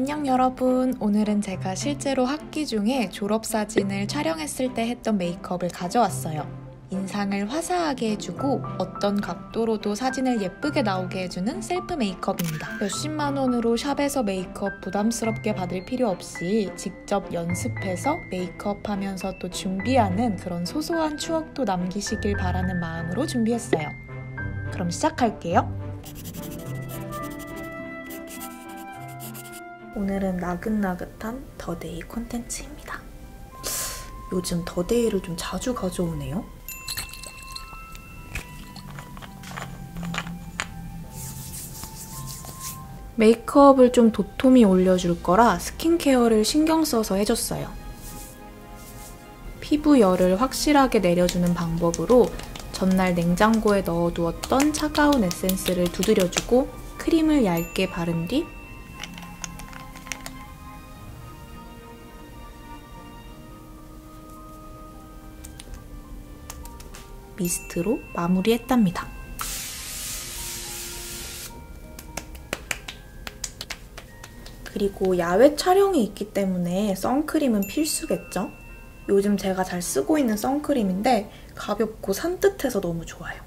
안녕 여러분, 오늘은 제가 실제로 학기 중에 졸업사진을 촬영했을 때 했던 메이크업을 가져왔어요. 인상을 화사하게 해주고 어떤 각도로도 사진을 예쁘게 나오게 해주는 셀프 메이크업입니다. 몇십만 원으로 샵에서 메이크업 부담스럽게 받을 필요 없이 직접 연습해서 메이크업하면서 또 준비하는 그런 소소한 추억도 남기시길 바라는 마음으로 준비했어요. 그럼 시작할게요. 오늘은 나긋나긋한 더데이 콘텐츠입니다. 요즘 더데이를 좀 자주 가져오네요. 메이크업을 좀 도톰히 올려줄 거라 스킨케어를 신경 써서 해줬어요. 피부 열을 확실하게 내려주는 방법으로 전날 냉장고에 넣어두었던 차가운 에센스를 두드려주고 크림을 얇게 바른 뒤 미스트로 마무리했답니다. 그리고 야외 촬영이 있기 때문에 선크림은 필수겠죠? 요즘 제가 잘 쓰고 있는 선크림인데 가볍고 산뜻해서 너무 좋아요.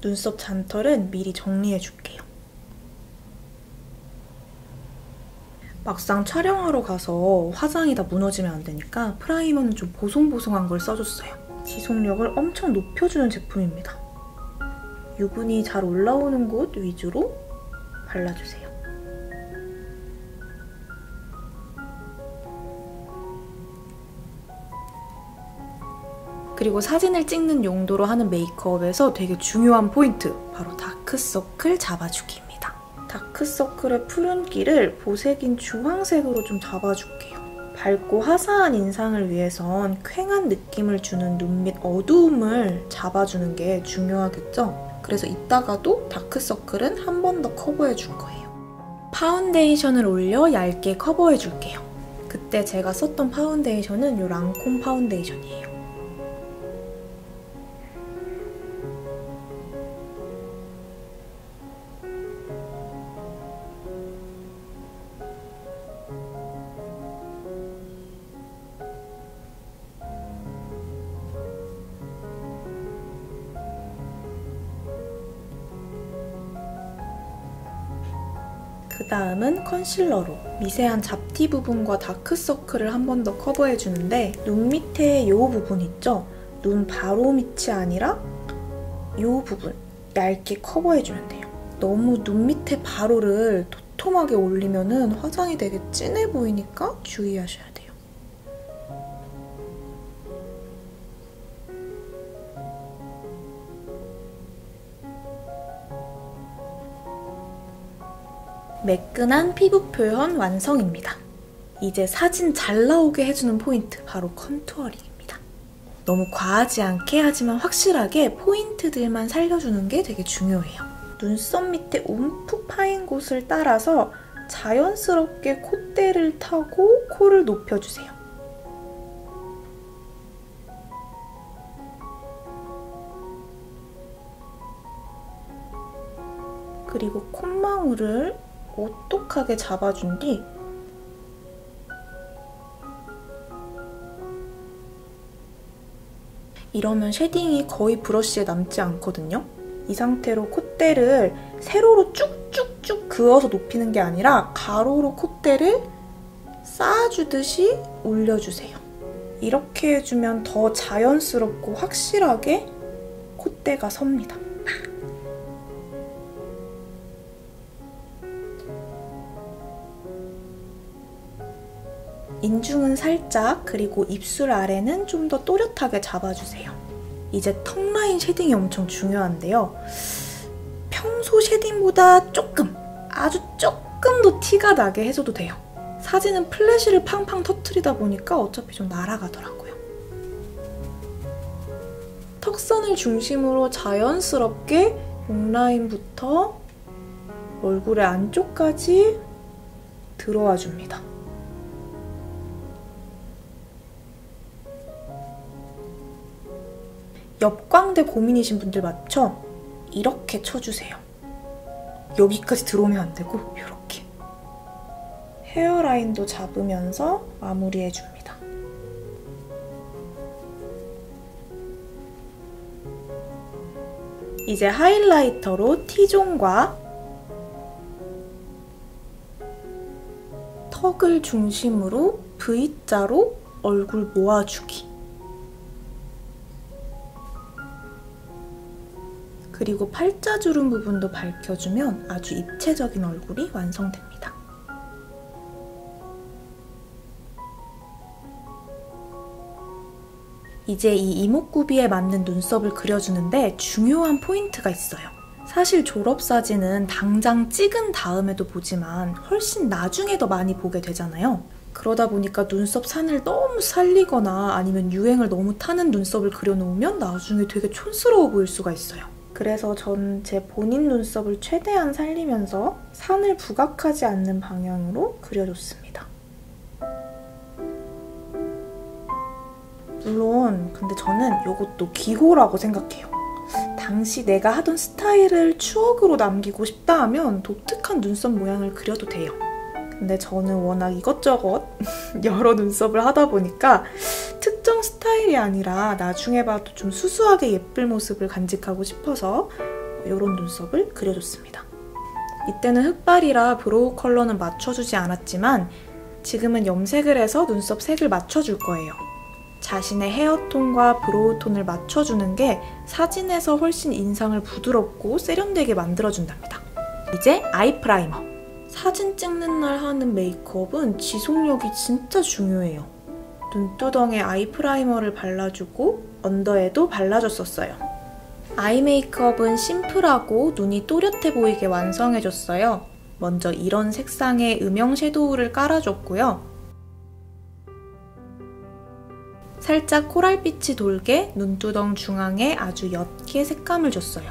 눈썹 잔털은 미리 정리해줄게요. 막상 촬영하러 가서 화장이 다 무너지면 안 되니까 프라이머는 좀 보송보송한 걸 써줬어요. 지속력을 엄청 높여주는 제품입니다. 유분이 잘 올라오는 곳 위주로 발라주세요. 그리고 사진을 찍는 용도로 하는 메이크업에서 되게 중요한 포인트! 바로 다크서클 잡아주기! 다크서클의 푸른기를 보색인 주황색으로 좀 잡아줄게요. 밝고 화사한 인상을 위해선 퀭한 느낌을 주는 눈 밑 어두움을 잡아주는 게 중요하겠죠? 그래서 이따가도 다크서클은 한 번 더 커버해줄 거예요. 파운데이션을 올려 얇게 커버해줄게요. 그때 제가 썼던 파운데이션은 이 랑콤 파운데이션이에요. 그 다음은 컨실러로 미세한 잡티 부분과 다크서클을 한 번 더 커버해주는데 눈 밑에 이 부분 있죠? 눈 바로 밑이 아니라 이 부분 얇게 커버해주면 돼요. 너무 눈 밑에 바로를 도톰하게 올리면은 화장이 되게 진해 보이니까 주의하셔야 돼요. 매끈한 피부 표현 완성입니다. 이제 사진 잘 나오게 해주는 포인트, 바로 컨투어링입니다. 너무 과하지 않게 하지만 확실하게 포인트들만 살려주는 게 되게 중요해요. 눈썹 밑에 움푹 파인 곳을 따라서 자연스럽게 콧대를 타고 코를 높여주세요. 그리고 콧망울을 오똑하게 잡아준 뒤 이러면 쉐딩이 거의 브러쉬에 남지 않거든요. 이 상태로 콧대를 세로로 쭉쭉쭉 그어서 높이는 게 아니라 가로로 콧대를 쌓아주듯이 올려주세요. 이렇게 해주면 더 자연스럽고 확실하게 콧대가 섭니다. 인중은 살짝, 그리고 입술 아래는 좀 더 또렷하게 잡아주세요. 이제 턱 라인 쉐딩이 엄청 중요한데요. 평소 쉐딩보다 조금, 아주 조금 더 티가 나게 해줘도 돼요. 사진은 플래시를 팡팡 터트리다 보니까 어차피 좀 날아가더라고요. 턱선을 중심으로 자연스럽게 목 라인부터 얼굴의 안쪽까지 들어와 줍니다. 옆광대 고민이신 분들 맞죠? 이렇게 쳐주세요. 여기까지 들어오면 안 되고 이렇게 헤어라인도 잡으면서 마무리해줍니다. 이제 하이라이터로 T존과 턱을 중심으로 V자로 얼굴 모아주기, 그리고 팔자주름 부분도 밝혀주면 아주 입체적인 얼굴이 완성됩니다. 이제 이 이목구비에 맞는 눈썹을 그려주는데 중요한 포인트가 있어요. 사실 졸업사진은 당장 찍은 다음에도 보지만 훨씬 나중에 더 많이 보게 되잖아요. 그러다 보니까 눈썹 산을 너무 살리거나 아니면 유행을 너무 타는 눈썹을 그려놓으면 나중에 되게 촌스러워 보일 수가 있어요. 그래서 저는 제 본인 눈썹을 최대한 살리면서 산을 부각하지 않는 방향으로 그려줬습니다. 물론 근데 저는 이것도 기호라고 생각해요. 당시 내가 하던 스타일을 추억으로 남기고 싶다 하면 독특한 눈썹 모양을 그려도 돼요. 근데 저는 워낙 이것저것 여러 눈썹을 하다 보니까 특정 스타일이 아니라 나중에 봐도 좀 수수하게 예쁠 모습을 간직하고 싶어서 이런 눈썹을 그려줬습니다. 이때는 흑발이라 브로우 컬러는 맞춰주지 않았지만 지금은 염색을 해서 눈썹 색을 맞춰줄 거예요. 자신의 헤어톤과 브로우 톤을 맞춰주는 게 사진에서 훨씬 인상을 부드럽고 세련되게 만들어준답니다. 이제 아이 프라이머! 사진 찍는 날 하는 메이크업은 지속력이 진짜 중요해요. 눈두덩에 아이 프라이머를 발라주고 언더에도 발라줬었어요. 아이 메이크업은 심플하고 눈이 또렷해 보이게 완성해줬어요. 먼저 이런 색상의 음영 섀도우를 깔아줬고요. 살짝 코랄빛이 돌게 눈두덩 중앙에 아주 옅게 색감을 줬어요.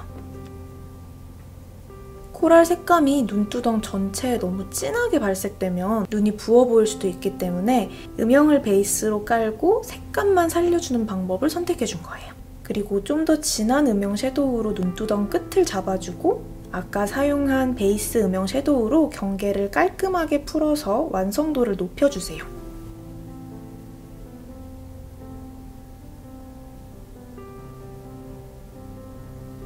코랄 색감이 눈두덩 전체에 너무 진하게 발색되면 눈이 부어 보일 수도 있기 때문에 음영을 베이스로 깔고 색감만 살려주는 방법을 선택해준 거예요. 그리고 좀 더 진한 음영 섀도우로 눈두덩 끝을 잡아주고 아까 사용한 베이스 음영 섀도우로 경계를 깔끔하게 풀어서 완성도를 높여주세요.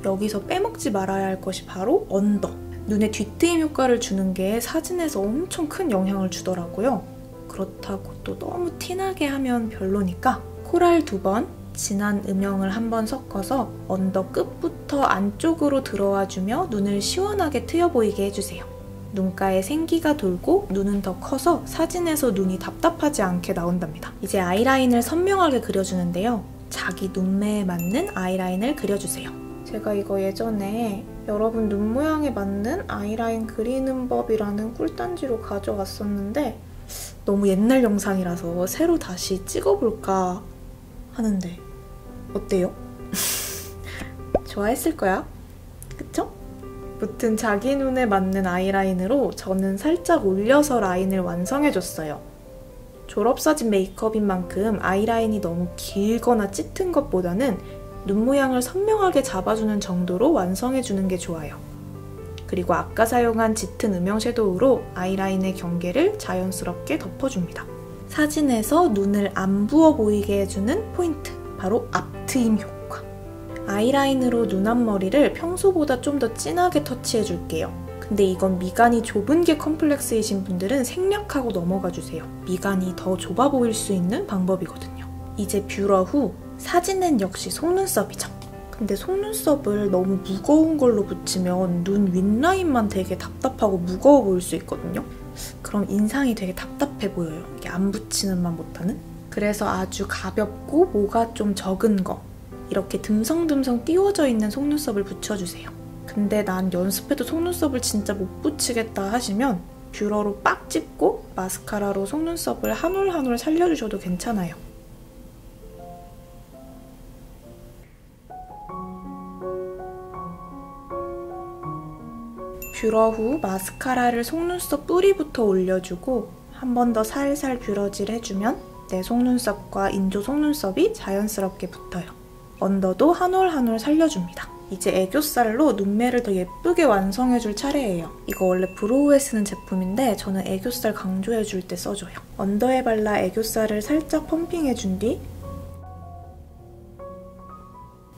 여기서 빼먹지 말아야 할 것이 바로 언더! 눈에 뒤트임 효과를 주는 게 사진에서 엄청 큰 영향을 주더라고요. 그렇다고 또 너무 티나게 하면 별로니까 코랄 2번, 진한 음영을 1번 섞어서 언더 끝부터 안쪽으로 들어와주며 눈을 시원하게 트여 보이게 해주세요. 눈가에 생기가 돌고 눈은 더 커서 사진에서 눈이 답답하지 않게 나온답니다. 이제 아이라인을 선명하게 그려주는데요. 자기 눈매에 맞는 아이라인을 그려주세요. 제가 이거 예전에 여러분 눈 모양에 맞는 아이라인 그리는 법이라는 꿀단지로 가져왔었는데 너무 옛날 영상이라서 새로 다시 찍어볼까 하는데 어때요? 좋아했을 거야? 그쵸? 무튼 자기 눈에 맞는 아이라인으로 저는 살짝 올려서 라인을 완성해줬어요. 졸업사진 메이크업인 만큼 아이라인이 너무 길거나 짙은 것보다는 눈 모양을 선명하게 잡아주는 정도로 완성해주는 게 좋아요. 그리고 아까 사용한 짙은 음영 섀도우로 아이라인의 경계를 자연스럽게 덮어줍니다. 사진에서 눈을 안 부어 보이게 해주는 포인트, 바로 앞트임 효과! 아이라인으로 눈 앞머리를 평소보다 좀 더 진하게 터치해줄게요. 근데 이건 미간이 좁은 게 컴플렉스이신 분들은 생략하고 넘어가주세요. 미간이 더 좁아 보일 수 있는 방법이거든요. 이제 뷰러 후 사진은 역시 속눈썹이죠. 근데 속눈썹을 너무 무거운 걸로 붙이면 눈 윗라인만 되게 답답하고 무거워 보일 수 있거든요. 그럼 인상이 되게 답답해 보여요. 이게 안 붙이는 만 못하는? 그래서 아주 가볍고 모가 좀 적은 거, 이렇게 듬성듬성 띄워져 있는 속눈썹을 붙여주세요. 근데 난 연습해도 속눈썹을 진짜 못 붙이겠다 하시면 뷰러로 빡 찍고 마스카라로 속눈썹을 한 올 한 올 살려주셔도 괜찮아요. 뷰러 후 마스카라를 속눈썹 뿌리부터 올려주고 한 번 더 살살 뷰러질 해주면 내 속눈썹과 인조 속눈썹이 자연스럽게 붙어요. 언더도 한 올 한 올 살려줍니다. 이제 애교살로 눈매를 더 예쁘게 완성해줄 차례예요. 이거 원래 브로우에 쓰는 제품인데 저는 애교살 강조해줄 때 써줘요. 언더에 발라 애교살을 살짝 펌핑해준 뒤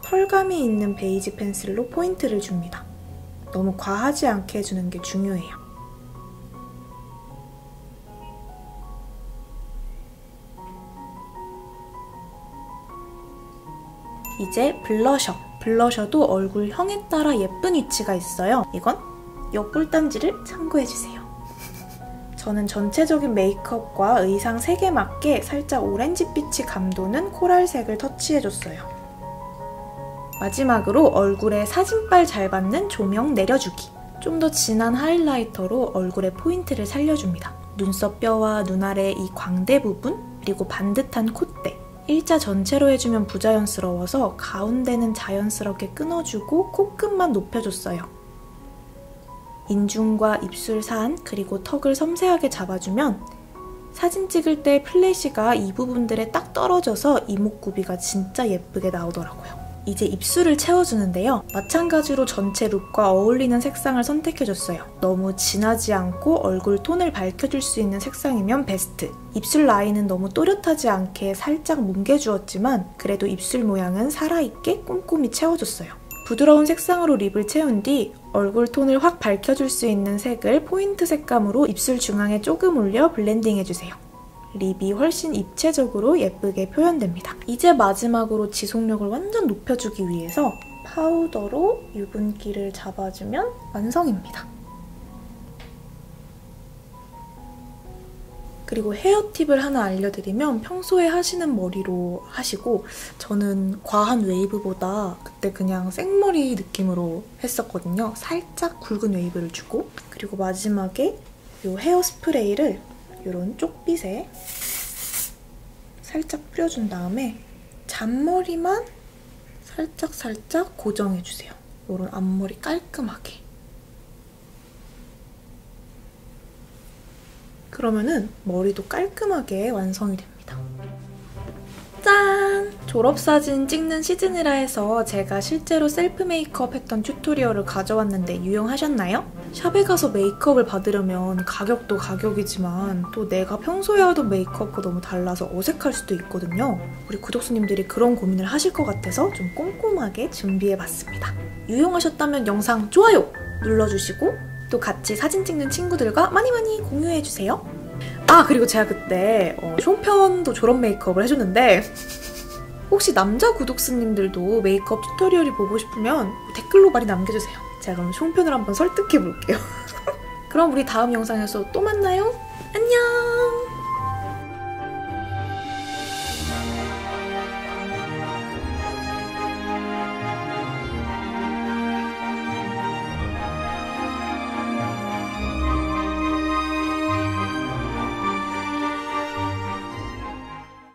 펄감이 있는 베이지 펜슬로 포인트를 줍니다. 너무 과하지 않게 해주는 게 중요해요. 이제 블러셔. 블러셔도 얼굴형에 따라 예쁜 위치가 있어요. 이건 옆꿀단지를 참고해주세요. 저는 전체적인 메이크업과 의상 색에 맞게 살짝 오렌지빛이 감도는 코랄색을 터치해줬어요. 마지막으로 얼굴에 사진빨 잘 받는 조명 내려주기. 좀 더 진한 하이라이터로 얼굴에 포인트를 살려줍니다. 눈썹뼈와 눈알의 이 광대 부분, 그리고 반듯한 콧대. 일자 전체로 해주면 부자연스러워서 가운데는 자연스럽게 끊어주고 코끝만 높여줬어요. 인중과 입술 산, 그리고 턱을 섬세하게 잡아주면 사진 찍을 때 플래시가 이 부분들에 딱 떨어져서 이목구비가 진짜 예쁘게 나오더라고요. 이제 입술을 채워주는데요. 마찬가지로 전체 룩과 어울리는 색상을 선택해줬어요. 너무 진하지 않고 얼굴 톤을 밝혀줄 수 있는 색상이면 베스트. 입술 라인은 너무 또렷하지 않게 살짝 뭉개주었지만 그래도 입술 모양은 살아있게 꼼꼼히 채워줬어요. 부드러운 색상으로 립을 채운 뒤 얼굴 톤을 확 밝혀줄 수 있는 색을 포인트 색감으로 입술 중앙에 조금 올려 블렌딩해주세요. 립이 훨씬 입체적으로 예쁘게 표현됩니다. 이제 마지막으로 지속력을 완전 높여주기 위해서 파우더로 유분기를 잡아주면 완성입니다. 그리고 헤어 팁을 하나 알려드리면 평소에 하시는 머리로 하시고 저는 과한 웨이브보다 그때 그냥 생머리 느낌으로 했었거든요. 살짝 굵은 웨이브를 주고 그리고 마지막에 이 헤어 스프레이를 이런 쪽빛에 살짝 뿌려준 다음에 잔머리만 살짝 고정해주세요. 이런 앞머리 깔끔하게. 그러면은 머리도 깔끔하게 완성이 됩니다. 짠! 졸업사진 찍는 시즌이라 해서 제가 실제로 셀프 메이크업 했던 튜토리얼을 가져왔는데 유용하셨나요? 샵에 가서 메이크업을 받으려면 가격도 가격이지만 또 내가 평소에 하던 메이크업과 너무 달라서 어색할 수도 있거든요. 우리 구독수님들이 그런 고민을 하실 것 같아서 좀 꼼꼼하게 준비해봤습니다. 유용하셨다면 영상 좋아요 눌러주시고 또 같이 사진 찍는 친구들과 많이 공유해주세요. 아 그리고 제가 그때 송편도 졸업 메이크업을 해줬는데 혹시 남자 구독수님들도 메이크업 튜토리얼이 보고 싶으면 댓글로 많이 남겨주세요. 제가 그럼 송편을 한번 설득해볼게요. 그럼 우리 다음 영상에서 또 만나요.